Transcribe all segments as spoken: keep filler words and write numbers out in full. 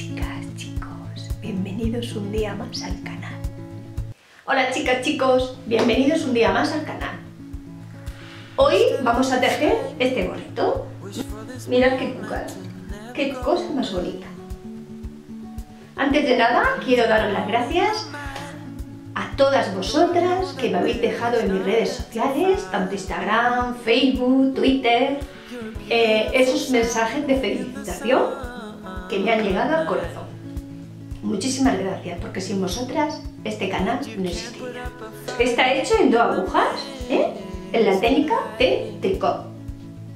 Chicas, chicos, bienvenidos un día más al canal. Hola chicas, chicos, bienvenidos un día más al canal. Hoy vamos a tejer este gorrito. Mirad qué, qué cosa más bonita. Antes de nada, quiero daros las gracias a todas vosotras que me habéis dejado en mis redes sociales, tanto Instagram, Facebook, Twitter, eh, esos mensajes de felicitación que me han llegado al corazón. Muchísimas gracias, porque sin vosotras este canal no existiría. Está hecho en dos agujas, ¿eh? En la técnica de tricot.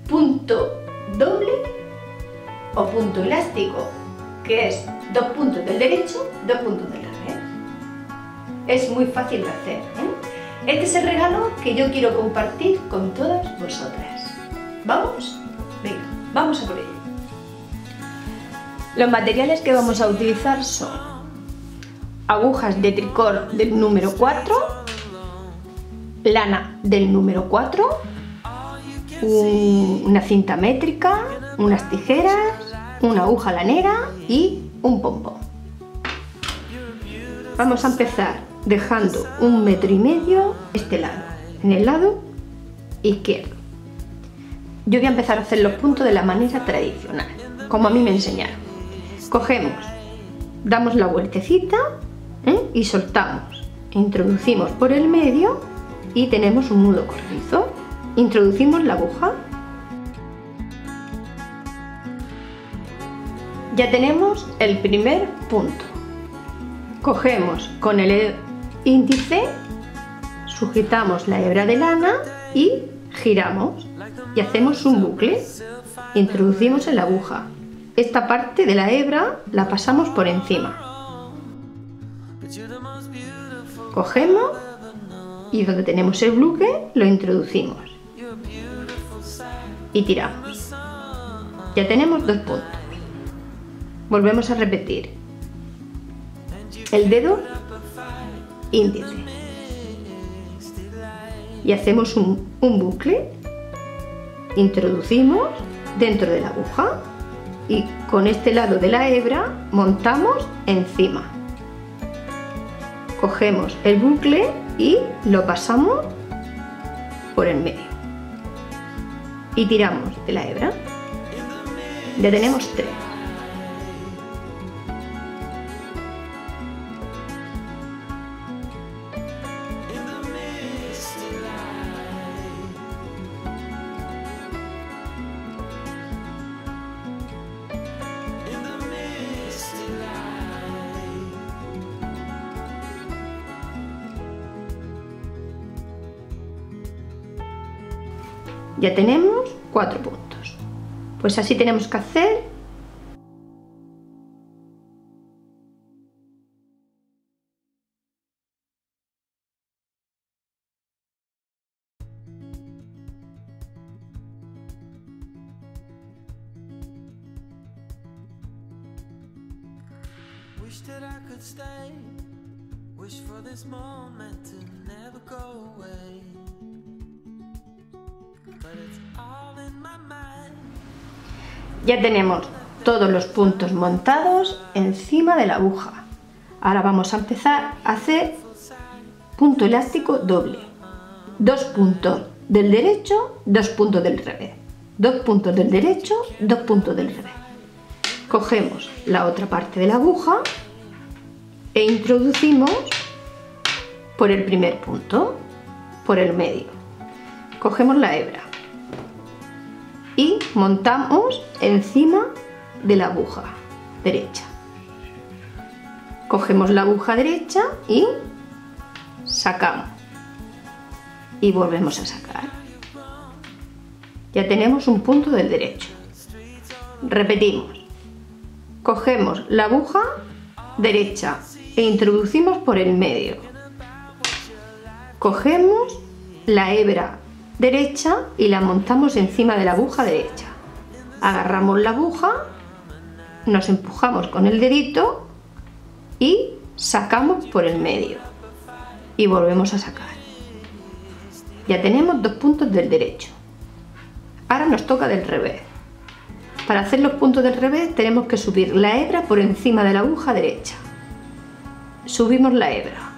Punto doble o punto elástico, que es dos puntos del derecho, dos puntos de la red. Es muy fácil de hacer, ¿eh? Este es el regalo que yo quiero compartir con todas vosotras. ¿Vamos? Venga, vamos a por ello. Los materiales que vamos a utilizar son agujas de tricot del número cuatro, lana del número cuatro, un, una cinta métrica, unas tijeras, una aguja lanera y un pompón. Vamos a empezar dejando un metro y medio este lado, en el lado izquierdo. Yo voy a empezar a hacer los puntos de la manera tradicional, como a mí me enseñaron. Cogemos, damos la vueltecita, ¿eh? Y soltamos, introducimos por el medio y tenemos un nudo corrizo, introducimos la aguja. Ya tenemos el primer punto. Cogemos con el índice, sujetamos la hebra de lana y giramos y hacemos un bucle, introducimos en la aguja. Esta parte de la hebra la pasamos por encima. Cogemos y donde tenemos el bucle lo introducimos. Y tiramos. Ya tenemos dos puntos. Volvemos a repetir. El dedo índice. Y hacemos un, un bucle. Introducimos dentro de la aguja. Y con este lado de la hebra montamos encima. Cogemos el bucle y lo pasamos por el medio. Y tiramos de la hebra. Ya tenemos tres. Ya tenemos cuatro puntos. Pues así tenemos que hacer . Ya tenemos todos los puntos montados encima de la aguja. Ahora vamos a empezar a hacer punto elástico doble. Dos puntos del derecho, dos puntos del revés. Dos puntos del derecho, dos puntos del revés. Cogemos la otra parte de la aguja e introducimos por el primer punto, por el medio. Cogemos la hebra y montamos encima de la aguja derecha. Cogemos la aguja derecha y sacamos y volvemos a sacar. Ya tenemos un punto del derecho. Repetimos. Cogemos la aguja derecha e introducimos por el medio. Cogemos la hebra derecha y la montamos encima de la aguja derecha. Agarramos la aguja, nos empujamos con el dedito y sacamos por el medio y volvemos a sacar. Ya tenemos dos puntos del derecho. Ahora nos toca del revés. Para hacer los puntos del revés tenemos que subir la hebra por encima de la aguja derecha. Subimos la hebra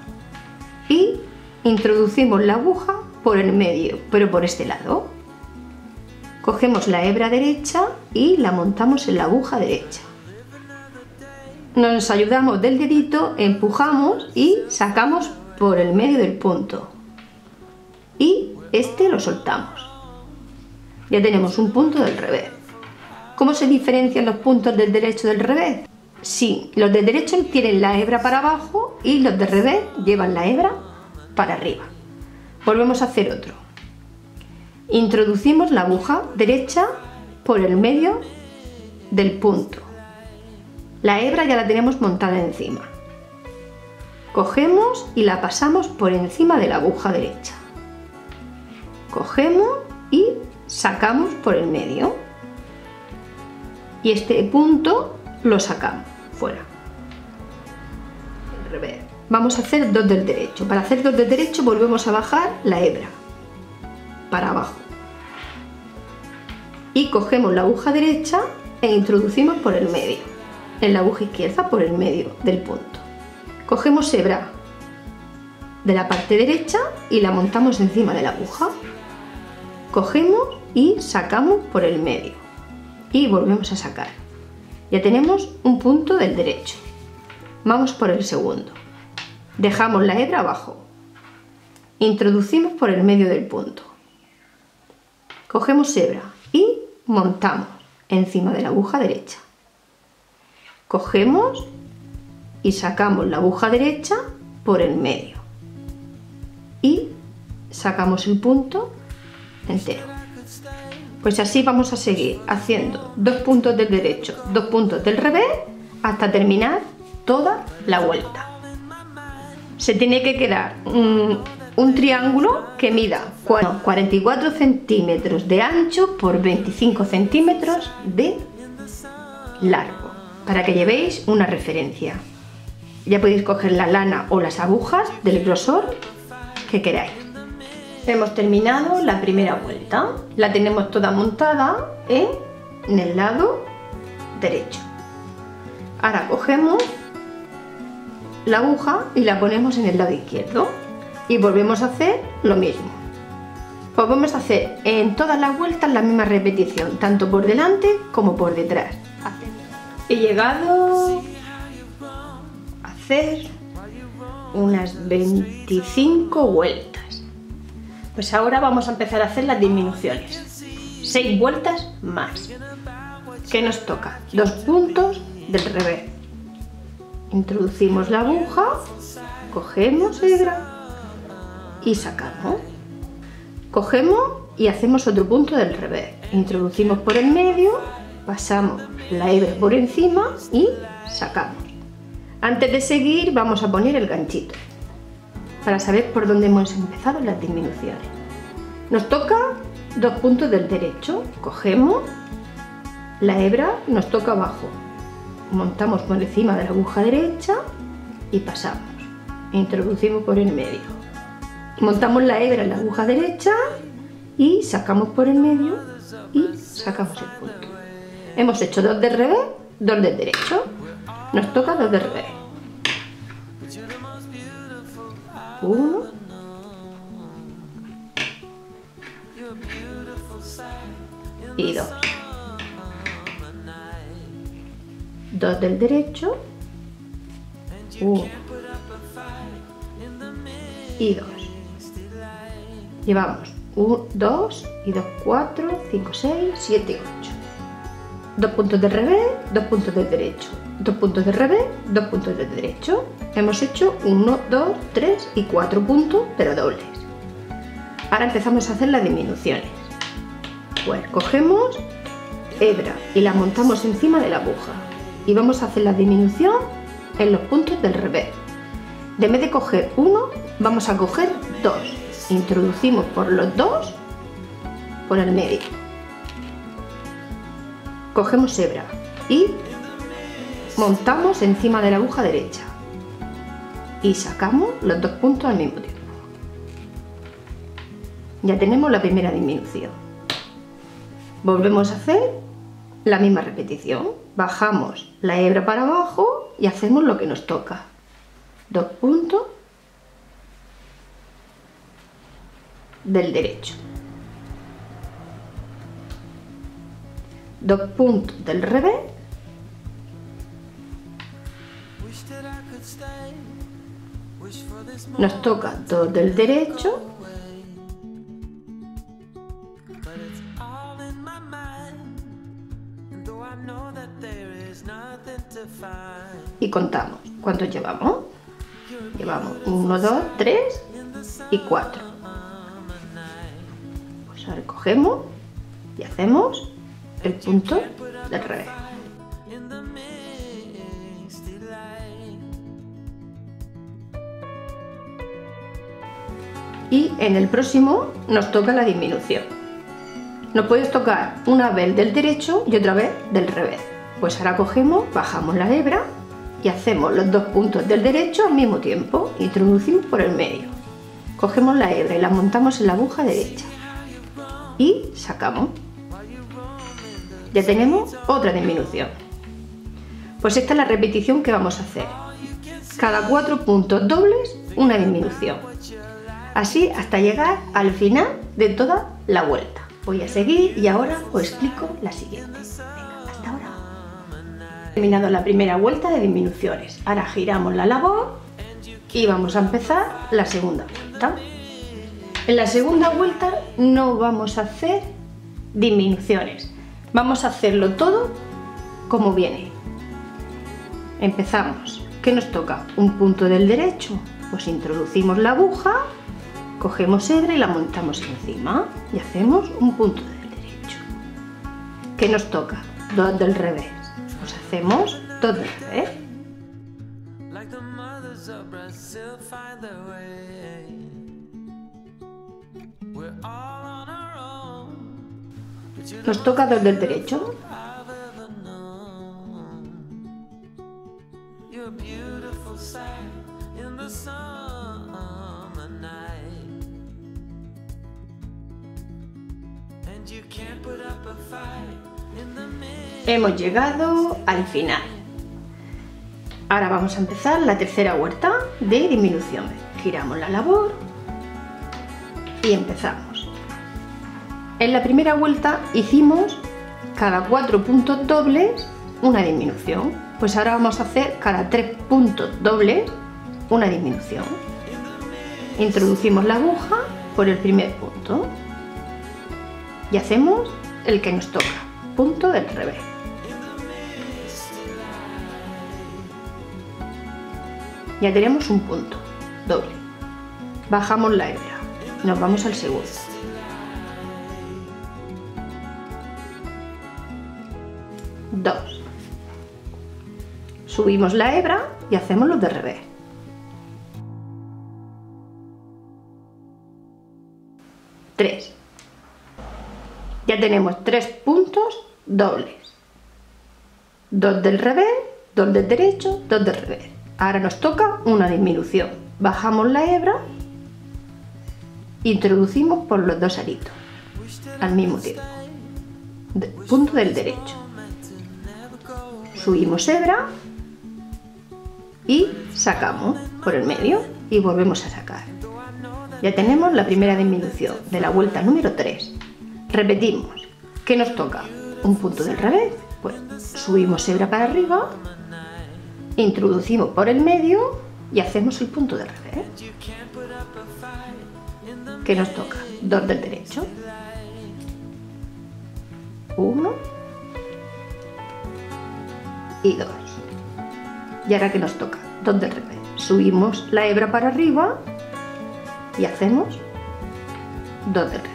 y introducimos la aguja por el medio, pero por este lado. Cogemos la hebra derecha y la montamos en la aguja derecha. Nos ayudamos del dedito, empujamos y sacamos por el medio del punto. Y este lo soltamos. Ya tenemos un punto del revés. ¿Cómo se diferencian los puntos del derecho del revés? Sí, los del derecho tienen la hebra para abajo y los del revés llevan la hebra para arriba. Volvemos a hacer otro. Introducimos la aguja derecha por el medio del punto. La hebra ya la tenemos montada encima. Cogemos y la pasamos por encima de la aguja derecha. Cogemos y sacamos por el medio. Y este punto lo sacamos fuera. Al revés. Vamos a hacer dos del derecho. Para hacer dos del derecho volvemos a bajar la hebra para abajo. Y cogemos la aguja derecha e introducimos por el medio. En la aguja izquierda por el medio del punto. Cogemos hebra de la parte derecha y la montamos encima de la aguja. Cogemos y sacamos por el medio. Y volvemos a sacar. Ya tenemos un punto del derecho. Vamos por el segundo. Dejamos la hebra abajo. Introducimos por el medio del punto. Cogemos hebra y montamos encima de la aguja derecha. Cogemos y sacamos la aguja derecha por el medio. Y sacamos el punto entero. Pues así vamos a seguir haciendo dos puntos del derecho, dos puntos del revés, hasta terminar toda la vuelta. Se tiene que quedar un, un triángulo que mida cuarenta y cuatro centímetros de ancho por veinticinco centímetros de largo, para que llevéis una referencia. Ya podéis coger la lana o las agujas del grosor que queráis. Hemos terminado la primera vuelta. La tenemos toda montada en, en el lado derecho. Ahora cogemos la aguja y la ponemos en el lado izquierdo y volvemos a hacer lo mismo. Pues vamos a hacer en todas las vueltas la misma repetición, tanto por delante como por detrás. He llegado a hacer unas veinticinco vueltas. Pues ahora vamos a empezar a hacer las disminuciones. seis vueltas más. ¿Qué nos toca? Dos puntos del revés. Introducimos la aguja, cogemos hebra y sacamos. Cogemos y hacemos otro punto del revés. Introducimos por el medio, pasamos la hebra por encima y sacamos. Antes de seguir vamos a poner el ganchito para saber por dónde hemos empezado las disminuciones. Nos toca dos puntos del derecho. Cogemos la hebra, nos toca abajo. Montamos por encima de la aguja derecha y pasamos. Introducimos por el medio. Montamos la hebra en la aguja derecha y sacamos por el medio y sacamos el punto. Hemos hecho dos del revés, dos del derecho. Nos toca dos del revés. Uno. Y dos. Dos del derecho, uno y dos. Llevamos uno, dos y dos, cuatro, cinco, seis, siete, ocho. Dos puntos del revés, dos puntos del derecho, dos puntos del revés, dos puntos del derecho. Hemos hecho uno, dos, tres y cuatro puntos, pero dobles. Ahora empezamos a hacer las disminuciones. Pues cogemos hebra y la montamos encima de la aguja. Y vamos a hacer la disminución en los puntos del revés. En vez de coger uno, vamos a coger dos. Introducimos por los dos, por el medio. Cogemos hebra y montamos encima de la aguja derecha. Y sacamos los dos puntos al mismo tiempo. Ya tenemos la primera disminución. Volvemos a hacer la misma repetición, bajamos la hebra para abajo y hacemos lo que nos toca, dos puntos del derecho, dos puntos del revés, nos toca dos del derecho, y contamos cuántos llevamos. Llevamos uno, dos, tres y cuatro. Pues ahora cogemos y hacemos el punto del revés. Y en el próximo nos toca la disminución. Nos puedes tocar una vez del derecho y otra vez del revés. Pues ahora cogemos, bajamos la hebra y hacemos los dos puntos del derecho al mismo tiempo, introducimos por el medio, cogemos la hebra y la montamos en la aguja derecha y sacamos. Ya tenemos otra disminución. Pues esta es la repetición que vamos a hacer, cada cuatro puntos dobles una disminución, así hasta llegar al final de toda la vuelta. Voy a seguir y ahora os explico la siguiente. Terminado la primera vuelta de disminuciones, ahora giramos la labor y vamos a empezar la segunda vuelta. En la segunda vuelta no vamos a hacer disminuciones, vamos a hacerlo todo como viene. Empezamos, ¿qué nos toca? Un punto del derecho, pues introducimos la aguja, cogemos hebra y la montamos encima y hacemos un punto del derecho. ¿Qué nos toca? Dos del revés. Hacemos dos del revés, nos toca dos del derecho, hemos llegado al final. Ahora vamos a empezar la tercera vuelta de disminuciones. Giramos la labor y empezamos. En la primera vuelta hicimos cada cuatro puntos dobles una disminución, pues ahora vamos a hacer cada tres puntos dobles una disminución. Introducimos la aguja por el primer punto y hacemos el que nos toca, punto del revés. Ya tenemos un punto doble, bajamos la hebra, nos vamos al segundo, dos, subimos la hebra y hacemos los de revés, tres. Ya tenemos tres puntos dobles, dos del revés, dos del derecho, dos del revés. Ahora nos toca una disminución, bajamos la hebra, introducimos por los dos aritos al mismo tiempo, punto del derecho, subimos hebra y sacamos por el medio y volvemos a sacar. Ya tenemos la primera disminución de la vuelta número tres. Repetimos, ¿qué nos toca? Un punto del revés, pues subimos hebra para arriba, introducimos por el medio y hacemos el punto del revés. ¿Qué nos toca? Dos del derecho, uno y dos. Y ahora ¿qué nos toca? Dos del revés, subimos la hebra para arriba y hacemos dos del revés.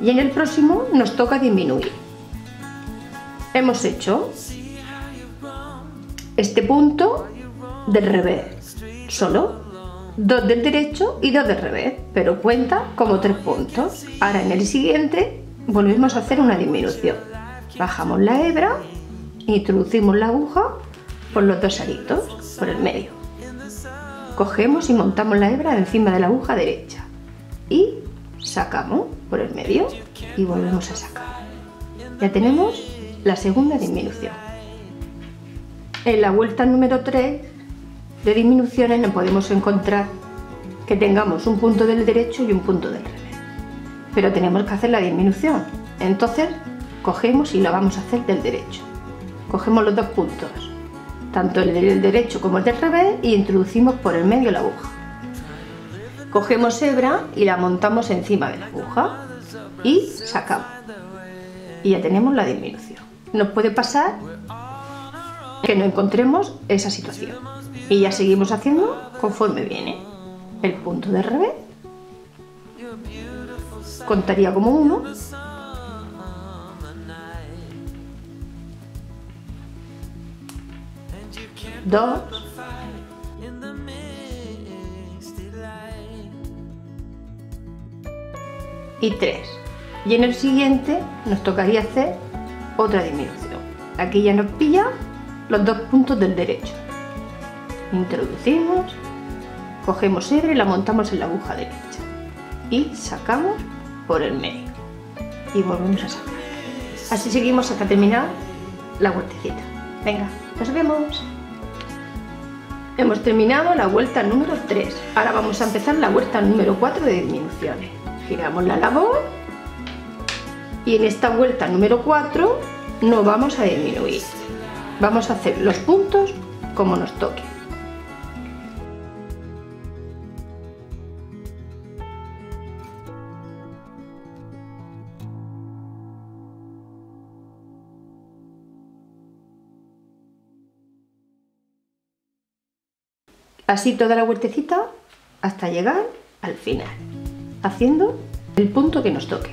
Y en el próximo nos toca disminuir. Hemos hecho este punto del revés, solo dos del derecho y dos del revés, pero cuenta como tres puntos. Ahora en el siguiente volvemos a hacer una disminución, bajamos la hebra, introducimos la aguja por los dos aritos, por el medio, cogemos y montamos la hebra encima de la aguja derecha y sacamos por el medio y volvemos a sacar. Ya tenemos la segunda disminución. En la vuelta número tres de disminuciones nos podemos encontrar que tengamos un punto del derecho y un punto del revés, pero tenemos que hacer la disminución. Entonces cogemos y lo vamos a hacer del derecho. Cogemos los dos puntos, tanto el del derecho como el del revés, y introducimos por el medio la aguja. Cogemos hebra y la montamos encima de la aguja y sacamos. Y ya tenemos la disminución. Nos puede pasar que no encontremos esa situación. Y ya seguimos haciendo conforme viene. El punto del revés contaría como uno. Dos. Y tres. Y en el siguiente nos tocaría hacer otra disminución. Aquí ya nos pilla los dos puntos del derecho. Introducimos, cogemos hebra y la montamos en la aguja derecha y sacamos por el medio y volvemos a sacar. Así seguimos hasta terminar la vueltecita. Venga, nos vemos. Hemos terminado la vuelta número tres. Ahora vamos a empezar la vuelta número cuatro de disminuciones. Giramos la labor y en esta vuelta número cuatro no vamos a disminuir. Vamos a hacer los puntos como nos toque. Así toda la vueltecita hasta llegar al final, haciendo el punto que nos toque.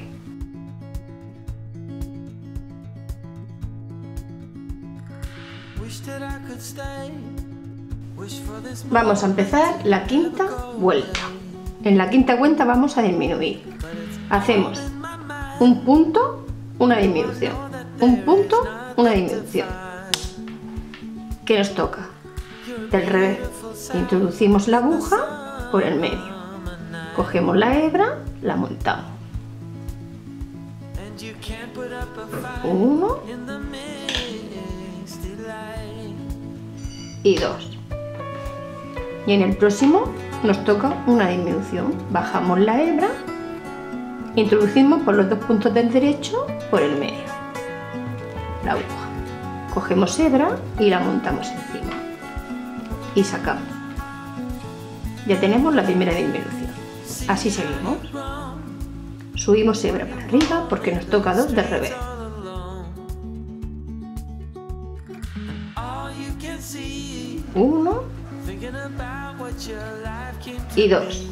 Vamos a empezar la quinta vuelta. En la quinta vuelta vamos a disminuir. Hacemos un punto, una disminución, un punto, una disminución. ¿Qué nos toca? Del revés. Introducimos la aguja por el medio, cogemos la hebra, la montamos. Uno y dos. Y en el próximo nos toca una disminución. Bajamos la hebra, introducimos por los dos puntos del derecho por el medio la aguja, cogemos hebra y la montamos encima y sacamos. Ya tenemos la primera disminución. Así seguimos. Subimos hebra para arriba porque nos toca dos de revés. Uno y dos.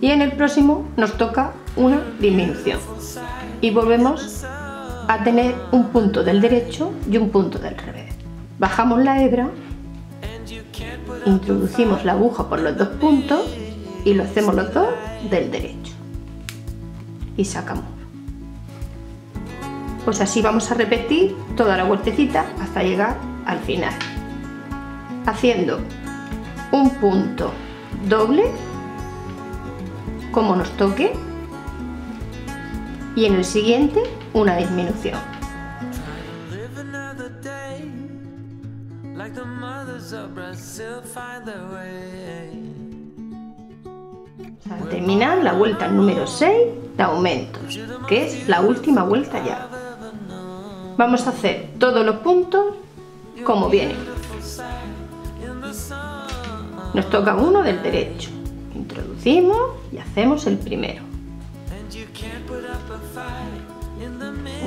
Y en el próximo nos toca una disminución. Y volvemos a tener un punto del derecho y un punto del revés. Bajamos la hebra, introducimos la aguja por los dos puntos y lo hacemos los dos del derecho y sacamos. Pues así vamos a repetir toda la vueltecita hasta llegar al final, haciendo un punto doble como nos toque y en el siguiente una disminución. Al terminar la vuelta número seis de aumentos, que es la última vuelta ya. Vamos a hacer todos los puntos como vienen. Nos toca uno del derecho, introducimos y hacemos el primero.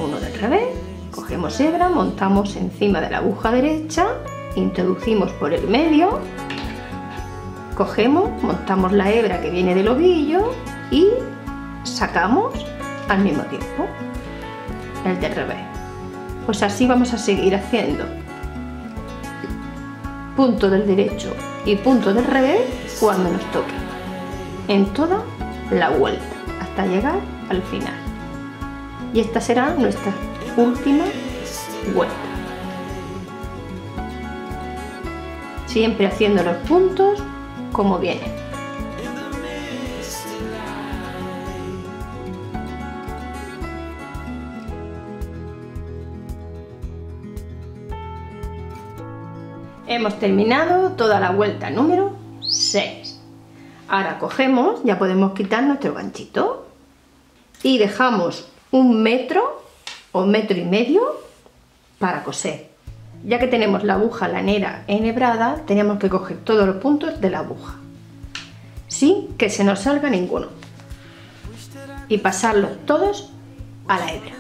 Uno del revés, cogemos hebra, montamos encima de la aguja derecha, introducimos por el medio, cogemos, montamos la hebra que viene del ovillo y sacamos al mismo tiempo el del revés. Pues así vamos a seguir haciendo punto del derecho y punto del revés cuando nos toque, en toda la vuelta hasta llegar al final. Y esta será nuestra última vuelta, siempre haciendo los puntos como vienen. Hemos terminado toda la vuelta número seis. Ahora cogemos, ya podemos quitar nuestro ganchito y dejamos un metro o metro y medio para coser. Ya que tenemos la aguja lanera enhebrada, tenemos que coger todos los puntos de la aguja sin que se nos salga ninguno y pasarlos todos a la hebra.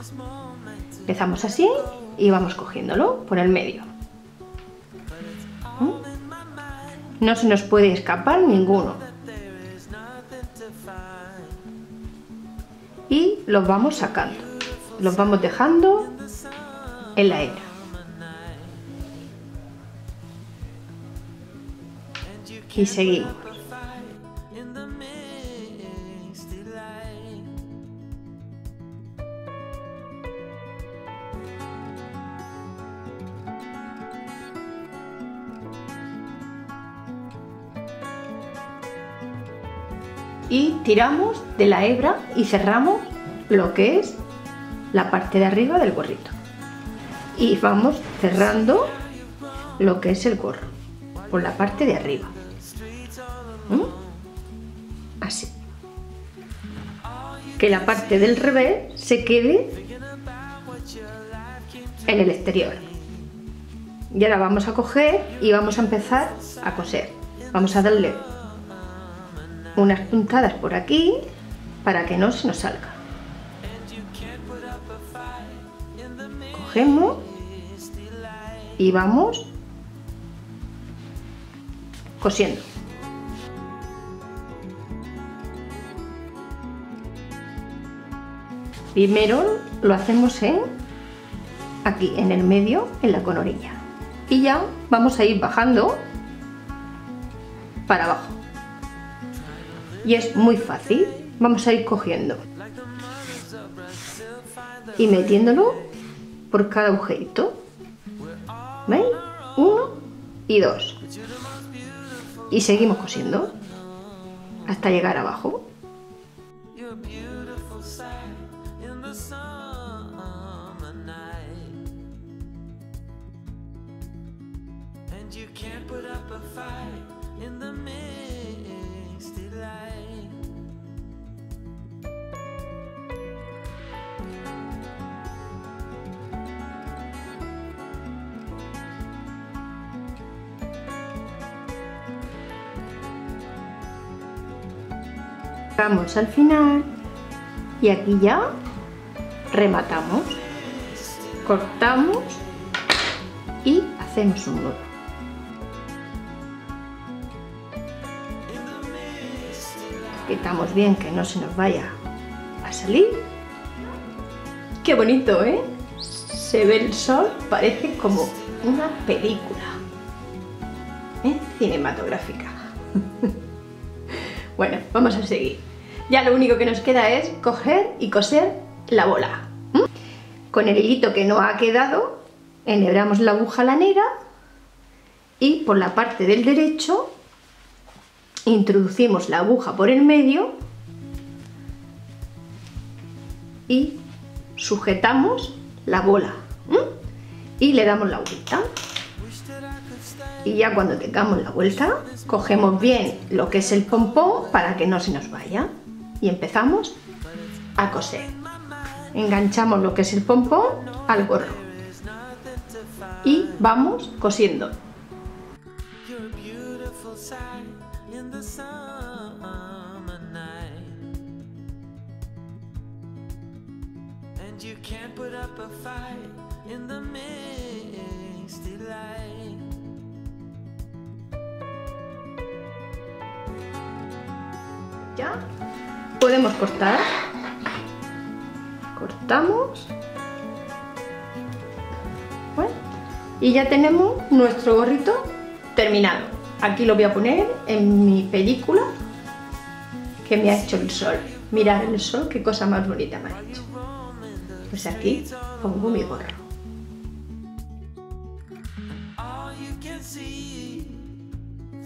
Empezamos así y vamos cogiéndolo por el medio. No se nos puede escapar ninguno. Y los vamos sacando, los vamos dejando en la hebra. Y seguimos. Y tiramos de la hebra y cerramos lo que es la parte de arriba del gorrito. Y vamos cerrando lo que es el gorro por la parte de arriba. ¿Mm? Así. Que la parte del revés se quede en el exterior. Y ahora vamos a coger y vamos a empezar a coser. Vamos a darle unas puntadas por aquí para que no se nos salga. Cogemos y vamos cosiendo. Primero lo hacemos en aquí, en el medio, en la coronilla, y ya vamos a ir bajando para abajo. Y es muy fácil, vamos a ir cogiendo y metiéndolo por cada agujerito. ¿Veis? Uno y dos. Y seguimos cosiendo hasta llegar abajo. Vamos al final y aquí ya rematamos, cortamos y hacemos un nudo. Quitamos bien que no se nos vaya a salir. ¡Qué bonito, eh! Se ve el sol, parece como una película, ¿eh? Cinematográfica. Bueno, vamos a seguir. Ya lo único que nos queda es coger y coser la bola. ¿Mm? Con el hilito que no ha quedado, enhebramos la aguja lanera y por la parte del derecho introducimos la aguja por el medio y sujetamos la bola. ¿Mm? Y le damos la vuelta. Y ya cuando tengamos la vuelta, cogemos bien lo que es el pompón para que no se nos vaya y empezamos a coser. Enganchamos lo que es el pompón al gorro y vamos cosiendo. Ya podemos cortar. Cortamos. Bueno, y ya tenemos nuestro gorrito terminado. Aquí lo voy a poner en mi película que me ha hecho el sol. Mirad el sol, qué cosa más bonita me ha hecho. Pues aquí pongo mi gorro.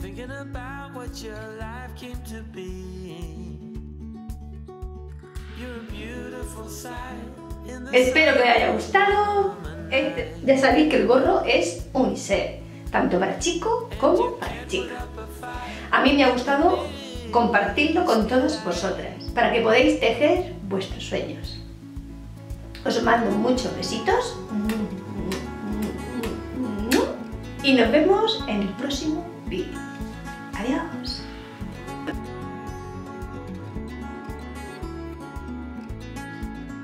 Thinking about what your life came to be. You're a beautiful sight in the... Espero que os haya gustado. Este, ya sabéis que el gorro es unisex. tanto para chico como para chica. A mí me ha gustado compartirlo con todas vosotras, para que podáis tejer vuestros sueños. Os mando muchos besitos y nos vemos en el próximo vídeo. Adiós.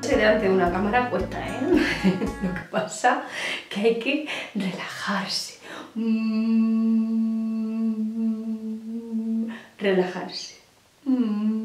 Delante de una cámara puesta, ¿eh? Lo que pasa que hay que relajarse. Mm, relajarse. Mm.